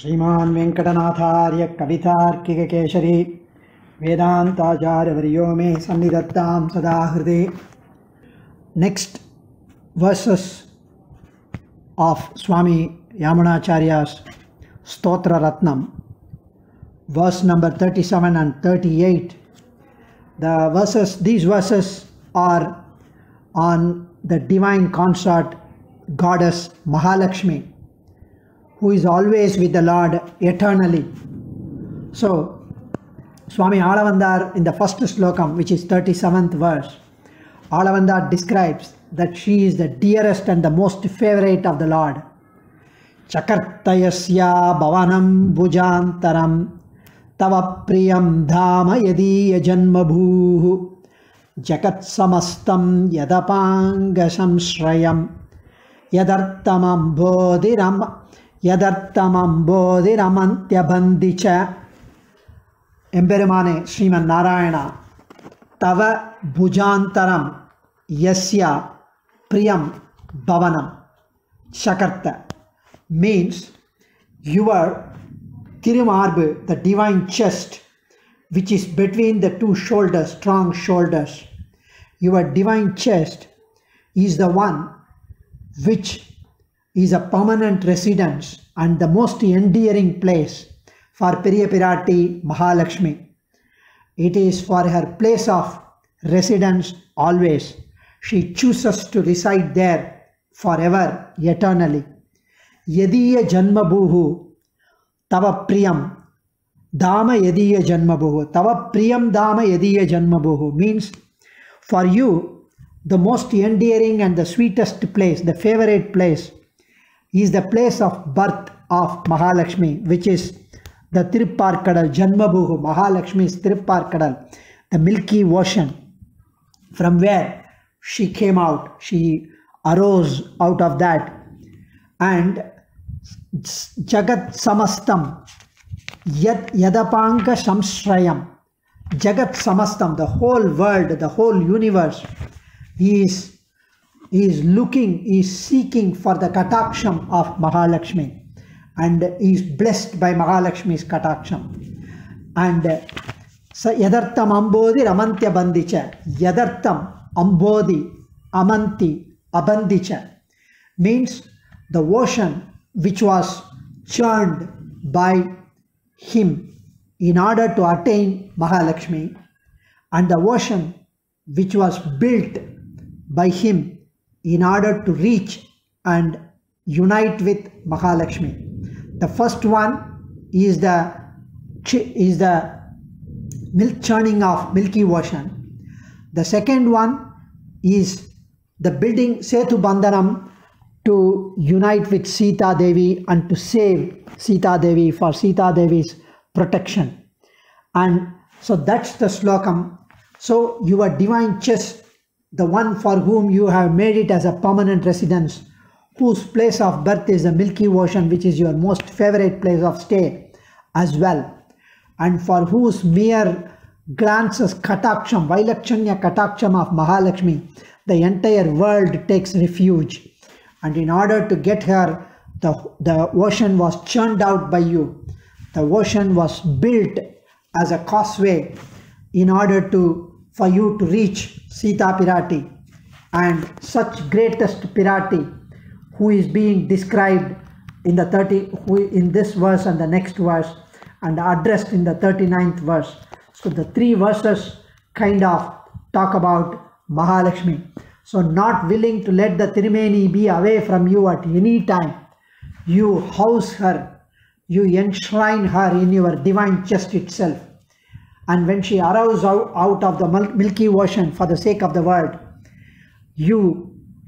ಶ್ರೀಮಾನ್ ವೆಂಕಟನಾಥಾರ್ಯ ಕವಿತಾರ್ಕಿಕ ಕೇಶರಿ ವೇದಾಂತಾಚಾರ್ಯ ವರ್ಯೋ ಮೇ ಸನ್ನಿಧತ್ತಾಂ ಸದಾ ಹೃದಯ. Next verses of Swami Yamunacharya's Stotra Ratnam, verse number 37 and 38. The verses, these verses are on the divine consort goddess Mahalakshmi, who is always with the Lord eternally. So, Swami Āḷavandār in the first slokam, which is 37th verse, Āḷavandār describes that she is the dearest and the most favorite of the Lord. Chakartayasya bhavanam bhujantaram tava priyam dhama yadiya janma bhuhu jagat samastam yadapangasam shrayam yadartamam bodhiram yadartamam bodhiramantya bandhicha. Embermane Shriman Narayana tava bhujantaram yasya priyam bhavanam shakarta means your Tirumarbu, the divine chest, which is between the two shoulders, strong shoulders. Your divine chest is the one which is a permanent residence and the most endearing place for Periapirati Mahalakshmi. It is for her place of residence always. She chooses to reside there forever, eternally. Yadiya janma bhuhu tava priyam dama yadiya janma bhuhu. Tava priyam dama yadiya janma bhuhu means for you the most endearing and the sweetest place, the favorite place, is the place of birth of Mahalakshmi, which is the Thiruppārkadal. Janmabhuhu, Mahalakshmi's Thiruppārkadal, the Milky Ocean, from where she came out, she arose out of that. And Jagat Samastam, Yadapanga Samshrayam, Jagat Samastam, the whole world, the whole universe, is seeking for the kataksham of Mahalakshmi and is blessed by Mahalakshmi's kataksham. And Yadartam Ambodhi Ramantya Bandhicha. Yadartam Ambodhi Amanti Abandhicha means the ocean which was churned by him in order to attain Mahalakshmi, and the ocean which was built by him in order to reach and unite with Mahalakshmi. The first one is the milk churning of Milky Ocean. The second one is the building Setu Bandanam to unite with Sita Devi and to save Sita Devi, for Sita Devi's protection. And so that's the slokam. So your divine chest, the one for whom you have made it as a permanent residence, whose place of birth is the Milky Ocean, which is your most favorite place of stay as well, and for whose mere glances, kataksham, vailakshanya kataksham of Mahalakshmi, the entire world takes refuge. And in order to get her, the ocean was churned out by you. The ocean was built as a causeway in order for you to reach Sita Pirati, and such greatest Pirati, who is being described in the in this verse and the next verse, and addressed in the 39th verse. So the three verses kind of talk about Mahalakshmi. So not willing to let the Tirumeni be away from you at any time, you house her, you enshrine her in your divine chest itself. And when she arose out of the Milky Ocean for the sake of the world,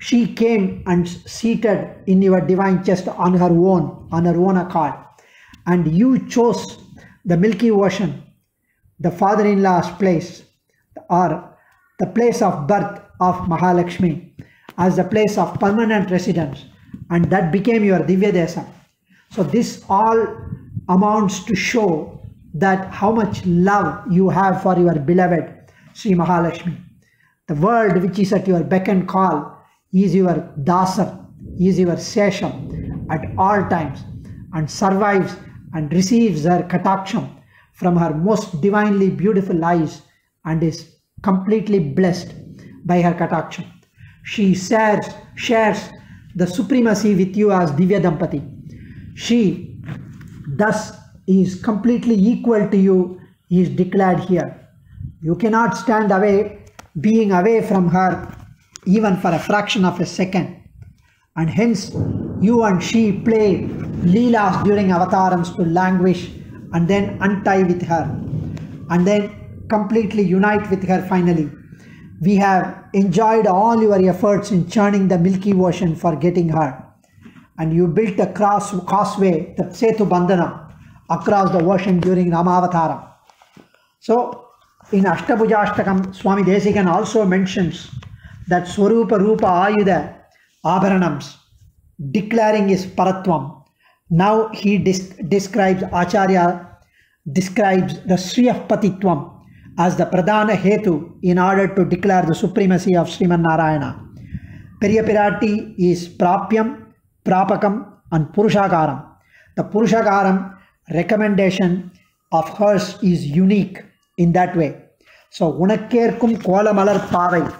she came and seated in your divine chest on her own accord. And you chose the Milky Ocean, the father-in-law's place, or the place of birth of Mahalakshmi, as the place of permanent residence. And that became your Divya Desa. So this all amounts to show that how much love you have for your beloved Sri Mahalakshmi. The world which is at your beck and call is your dasar, is your sesham at all times, and survives and receives her kataksham from her most divinely beautiful eyes and is completely blessed by her kataksham. She shares the supremacy with you as Divya Dampati. She thus is completely equal to you, is declared here. You cannot stand away, being away from her even for a fraction of a second. And hence you and she play leelas during avatars to languish and then untie with her and then completely unite with her finally. We have enjoyed all your efforts in churning the Milky Ocean for getting her. And you built a causeway, the Setu Bandanam, across the ocean during Rama Avataram. So in Ashtabhujashtakam, Swami Desikan also mentions that Swarupa Rupa Ayuda Abharanams, declaring his paratvam. Now he describes, Acharya describes the Sri of Patitvam as the Pradhana Hetu in order to declare the supremacy of Sriman Narayana. Periapirati is Prapyam, Prapakam and Purushakaram. The Purushakaram recommendation of hers is unique in that way. So Unakerkum Kolamalar Pavai,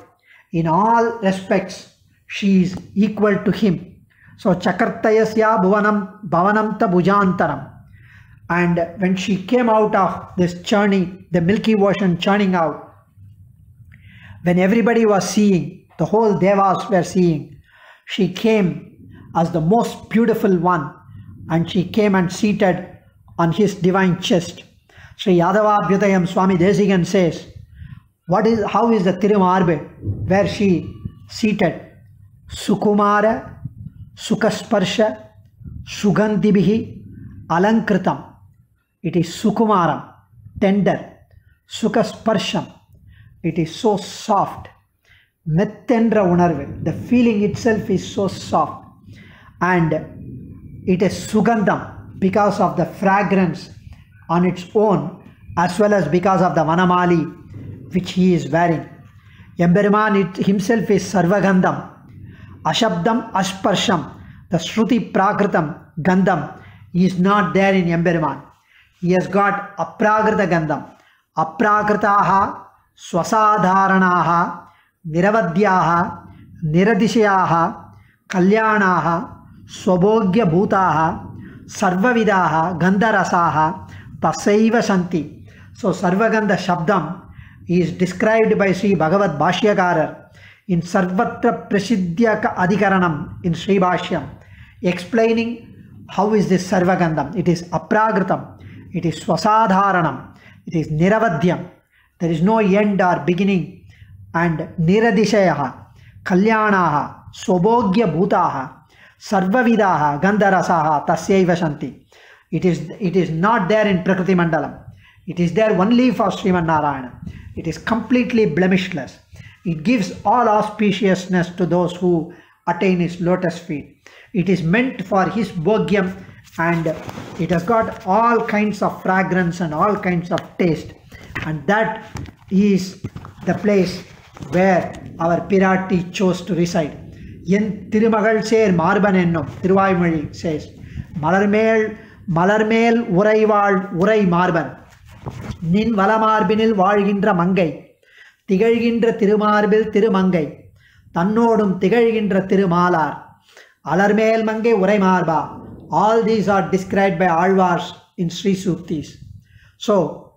in all respects she is equal to him. So Chakartayasya Bhuvanam Bhavanamta Bhujantaram. And when she came out of this churning, the Milky Ocean churning out, when everybody was seeing, the whole devas were seeing, she came as the most beautiful one, and she came and seated on his divine chest. Sri Yadavabhyutayam, Swami Desikan says, how is the Tirumarbe where she seated? Sukumara, Sukasparsha, Sugandibhi, Alankritam. It is Sukumaram, tender. Sukasparsham, it is so soft. Mettendra unarve, the feeling itself is so soft. And it is Sugandham, because of the fragrance on its own, as well as because of the Vanamali which he is wearing. Emberman himself is Sarvagandham. Ashabdam Asparsham, the Shruti Prakritam Gandham is not there in Emberman. He has got Aprakrita Gandham. Aprakritaha, Swasadharanaha, Niravadhyaha, Niradishayaha, Kalyanaha, Swabogya Bhutaha, Sarvavidaha, Gandharasaha, Tasaiva Santi. So Sarvagandha Shabdam is described by Sri Bhagavad Bhashyakara in Sarvatra Prasiddhyaka Adhikaranam in Sri Bhashyam, explaining how is this Sarvagandham. It is Apragritam, it is Swasadharanam, it is Niravadhyam, there is no end or beginning, and Niradishayaha, Kalyanaha, Swabogya Bhutaha, Sarvavidaha, Gandharasaha, Tasyaiva Shanti. It is not there in Prakriti Mandalam. It is there only for Sriman Narayana. It is completely blemishless. It gives all auspiciousness to those who attain his lotus feet. It is meant for his bhogyam, and it has got all kinds of fragrance and all kinds of taste, and that is the place where our Pirati chose to reside. Yen Tirumagal Ser Marban Ennum, Tiruvaimazhi says, Malarmel Uraival Urai Marban, Nin Valamarbinil Valgindra Mangai, Tigalgindra Tirumarbil Tirumangai, Tannodum Tigalgindra Tirumalar, Alarmel Mangai Urai Marba. All these are described by Āḷavandārs in Sri Suktis. So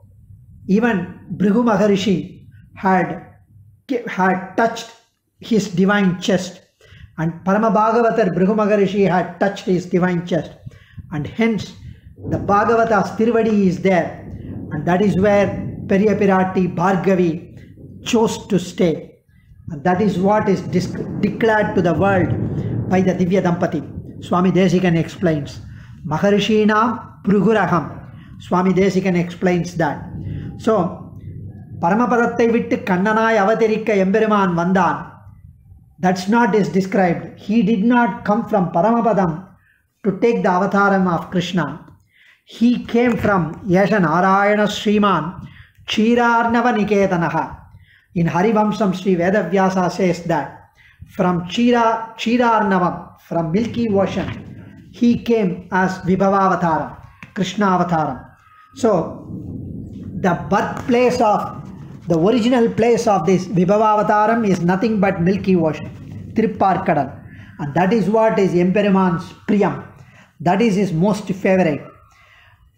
even Bhrigu Maharishi had touched his divine chest, and Parama Bhagavatar Bhrigu Maharishi had touched his divine chest, and hence the Bhagavata's Tirvadi is there, and that is where Periyapiratti Bhargavi chose to stay, and that is what is declared to the world by the Divya Dampati. Swami Desikan explains, Maharishina Pruguraham. Swami Desikan explains that. So, Paramapadathai vittu kannanai avatarikka emberuman vandan. That's not is described. He did not come from Paramapadam to take the avataram of Krishna. He came from Yesha Narayana Sriman Chirarnava Niketanaha. In Harivamsam, Sri Vedavyasa says that from Chirarnavam, from Milky Ocean, he came as Vibhava avataram. Krishna Avataram. So the birthplace of the original place of this Vibhava Avataram is nothing but Milky Ocean, Thiruppārkadal, and that is what is Emperuman's Priyam. That is his most favorite.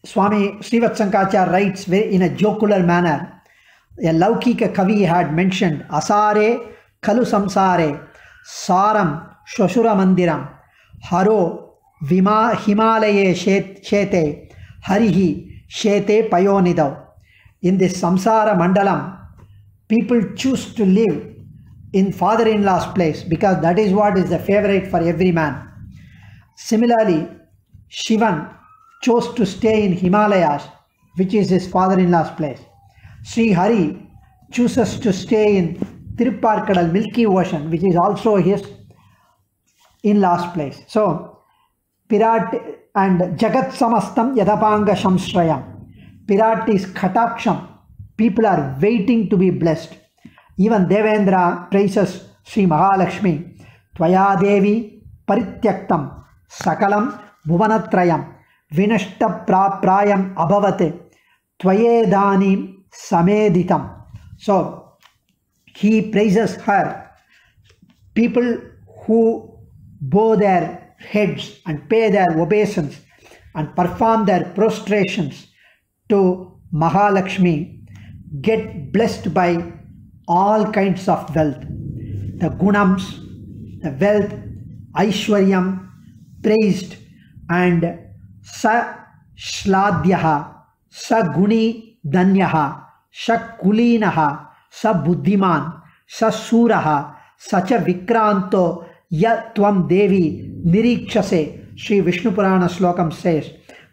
Swami Srivatsankaracharya writes in a jocular manner. A Laukika Kavi had mentioned Asare Kalu Samsare Saram Shoshura Mandiram Haro Vima Himalaye Shete Harihi Shete Payonidav. In this Samsara Mandalam, people choose to live in father-in-law's place because that is what is the favorite for every man. Similarly, Shivan chose to stay in Himalayas, which is his father-in-law's place. Sri Hari chooses to stay in Thiruppārkadal, Milky Ocean, which is also his in-law's place. So, Pirati and Jagat Samastam Yadapanga Shamshrayam. Pirati is Khataksham. People are waiting to be blessed. Even Devendra praises Sri Mahalakshmi. Tvaya Devi Parityaktam Sakalam Bhuvanatrayam Vinashta Praprayam Abhavate Tvayedanim Sameditam. So he praises her. People who bow their heads and pay their obeisance and perform their prostrations to Mahalakshmi get blessed by all kinds of wealth. The gunams, the wealth, aishwaryam, praised, and sa shladhyaha, sa guni danyaha, sa kulinaha, sa buddhiman, sa suraha, sa cha vikranto ya tvam devi nirikshase. Sri Vishnu Purana Slokam says,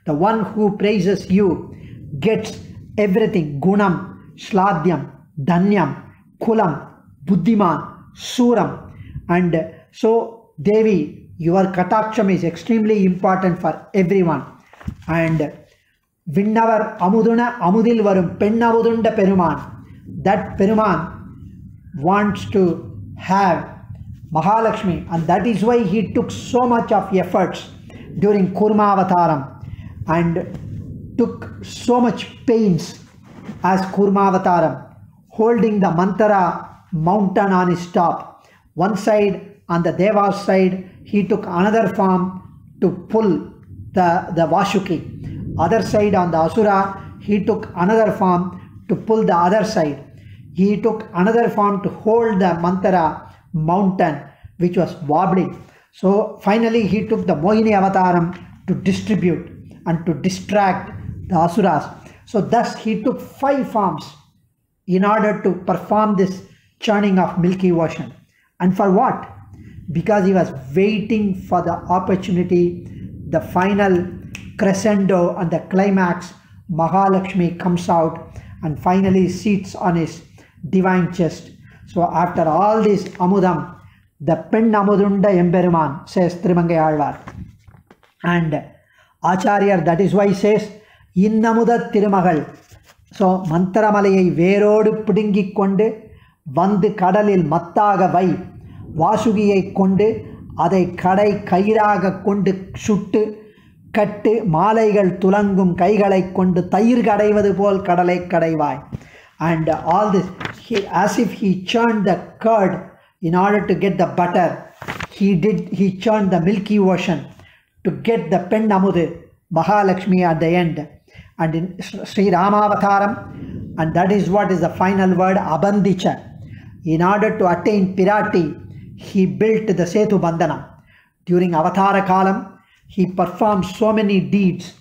the one who praises you gets everything: gunam, shladhyam, danyam, kulam, buddhiman, suram. And so Devi, your kataksham is extremely important for everyone. And vinnavar amuduna amudil varum pennavudunda peruman. That peruman wants to have Mahalakshmi, and that is why he took so much of efforts during Kurma Avataram and took so much pains as Kurma Avataram, holding the Mantara mountain on his top. One side, on the Deva's side, he took another form to pull the Vashuki. Other side on the Asura, he took another form to pull the other side. He took another form to hold the Mantara mountain, which was wobbling. So finally he took the Mohini Avataram to distribute and to distract the Asuras. So thus he took 5 forms in order to perform this churning of Milky Ocean. And for what? Because he was waiting for the opportunity, the final crescendo and the climax. Mahalakshmi comes out and finally sits on his divine chest. So after all this amudam, the pen amudunda emberuman, says Thirumangai Aழ்வார். And Acharya, that is why he says, Innamuda Tirumagal. So, Mantaramalai Verodu Pudingi Konde, Vandu Kadalil Mattaga Vai, Vasugiai Konde, Adai Kadai Kairaga Konde Shuttu, Kattu, Malaigal Tulangum Kaigalai Konde, Tair Kadaivadu Pol Kadalai Kadaivai. And all this, as if he churned the curd in order to get the butter, he churned the Milky Ocean to get the pen amudu, Mahalakshmi at the end. And in Sri Rama Avataram, and that is what is the final word, Abandicha. In order to attain Pirati, he built the Setu Bandanam. During Avatara Kalam, he performed so many deeds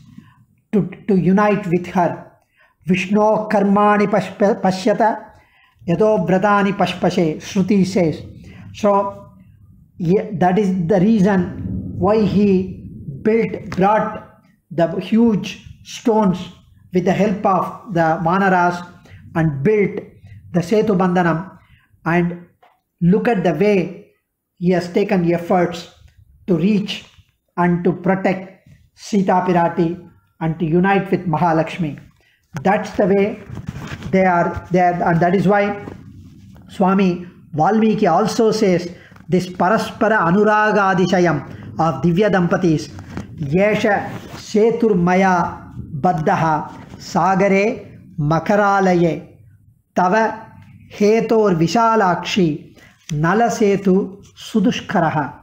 to unite with her. Vishno Karmani Pashyata, Yado Bradani Pashpashe, Shruti says. So that is the reason why he brought the huge stones with the help of the Manaras and built the Setu Bandanam. And look at the way he has taken efforts to reach and to protect Sita Pirati and to unite with Mahalakshmi. That's the way they are there, and that is why Swami Valmiki also says this Paraspara Anuraga Adishayam of Divya Dampatis. Yesha Seturmaya Baddaha Sagare Makaralaye Tava Hetor Vishalakshi Nala Setu Sudushkaraha.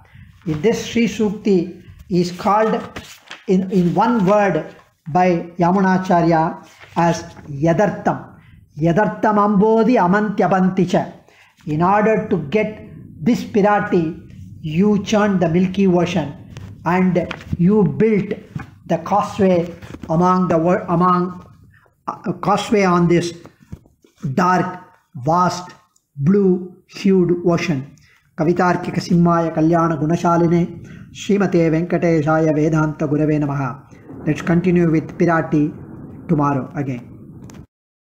This Sri Sukti is called in one word by Yamunacharya as Yadartham. Yadartham Ambodhi Amantyapanticha. In order to get this Pirati, you churned the Milky Ocean and you built the causeway causeway on this dark, vast, blue-hued ocean. Kavitarkika Simhaya Kalyana Gunashaline Shrimate Venkateshaya Vedanta Gurave Namaha. Let's continue with Pirati tomorrow again.